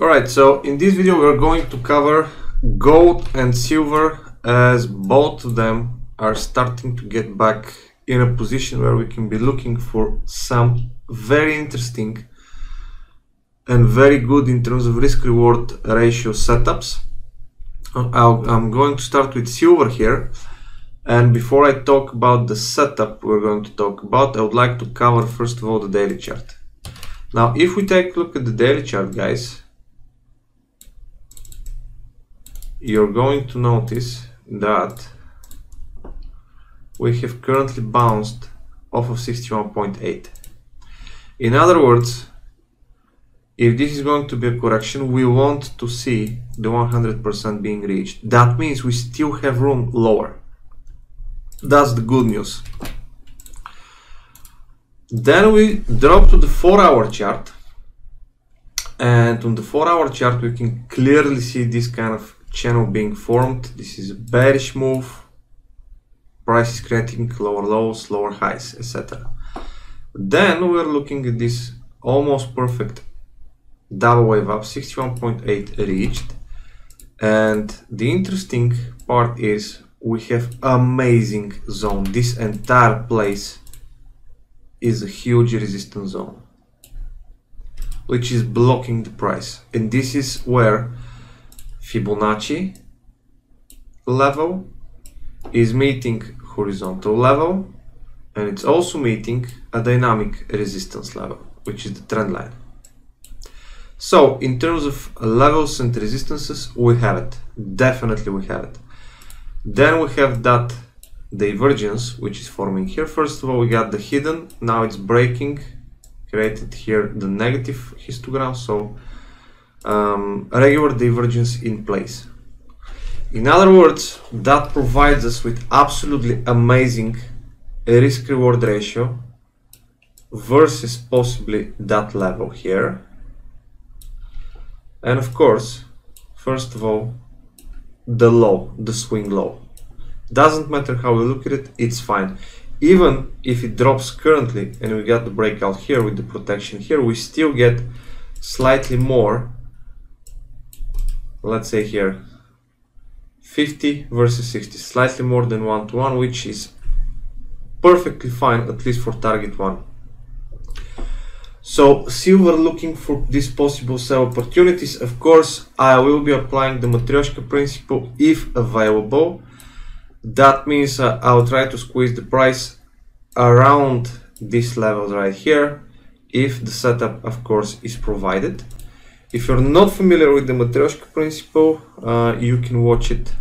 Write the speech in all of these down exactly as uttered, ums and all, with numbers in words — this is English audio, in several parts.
Alright, so in this video we're going to cover gold and silver, as both of them are starting to get back in a position where we can be looking for some very interesting and very good in terms of risk-reward ratio setups. I'll, I'm going to start with silver here, and before I talk about the setup we're going to talk about, I would like to cover first of all the daily chart. Now if we take a look at the daily chart, guys, you're going to notice that we have currently bounced off of sixty-one point eight. In other words, if this is going to be a correction, we want to see the one hundred percent being reached. That means we still have room lower. That's the good news. Then we drop to the four hour chart. And on the four hour chart, we can clearly see this kind of channel being formed. This is a bearish move. Price is creating lower lows, lower highs, et cetera. Then we're looking at this almost perfect double wave up, sixty-one point eight reached, and the interesting part is we have amazing zone. This entire place is a huge resistance zone which is blocking the price, and this is where Fibonacci level is meeting horizontal level, and it's also meeting a dynamic resistance level, which is the trend line. So, in terms of levels and resistances, we have it. Definitely we have it. Then we have that divergence, which is forming here. First of all, we got the hidden. Now it's breaking. Created here the negative histogram. So, um, regular divergence in place. In other words, that provides us with absolutely amazing risk-reward ratio versus possibly that level here. And of course, first of all, the low, the swing low. Doesn't matter how we look at it, it's fine. Even if it drops currently and we got the breakout here with the protection here, we still get slightly more, let's say here, fifty versus sixty, slightly more than one to one, which is perfectly fine, at least for target one. So, silver looking for these possible sell opportunities. Of course, I will be applying the Matryoshka principle if available. That means uh, I'll try to squeeze the price around these levels right here, if the setup, of course, is provided. If you're not familiar with the Matryoshka principle, uh, you can watch it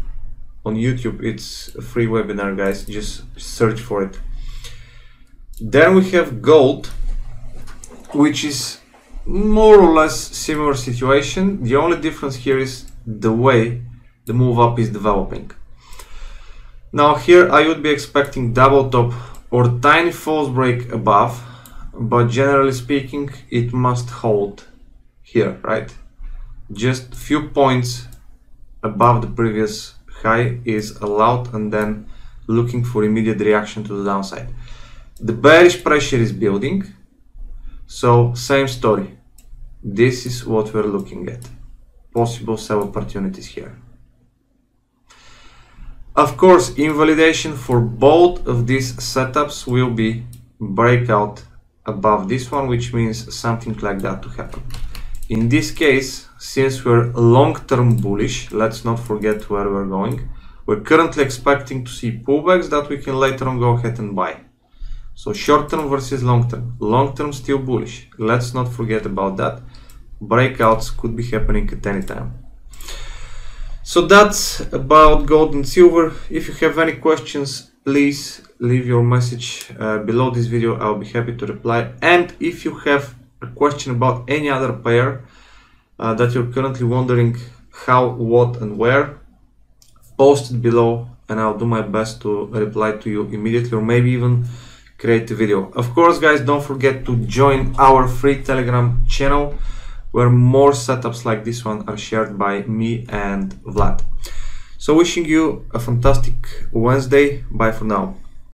on YouTube. It's a free webinar, guys. Just search for it. Then we have gold, which is more or less similar situation. The only difference here is the way the move up is developing. Now here I would be expecting double top or tiny false break above, but generally speaking it must hold here, right? Just few points above the previous high is allowed, and then looking for immediate reaction to the downside. The bearish pressure is building. So, same story. This is what we're looking at. Possible sell opportunities here. Of course, invalidation for both of these setups will be breakout above this one, which means something like that to happen. In this case, since we're long-term bullish, let's not forget where we're going. We're currently expecting to see pullbacks that we can later on go ahead and buy. So short term versus long term. Long term still bullish. Let's not forget about that. Breakouts could be happening at any time. So that's about gold and silver. If you have any questions, please leave your message uh, below this video. I'll be happy to reply. And if you have a question about any other pair uh, that you're currently wondering how, what and where, post it below and I'll do my best to reply to you immediately, or maybe even create a video. Of course, guys, don't forget to join our free Telegram channel where more setups like this one are shared by me and Vlad. So wishing you a fantastic Wednesday. Bye for now.